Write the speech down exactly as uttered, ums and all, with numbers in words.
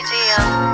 G G M.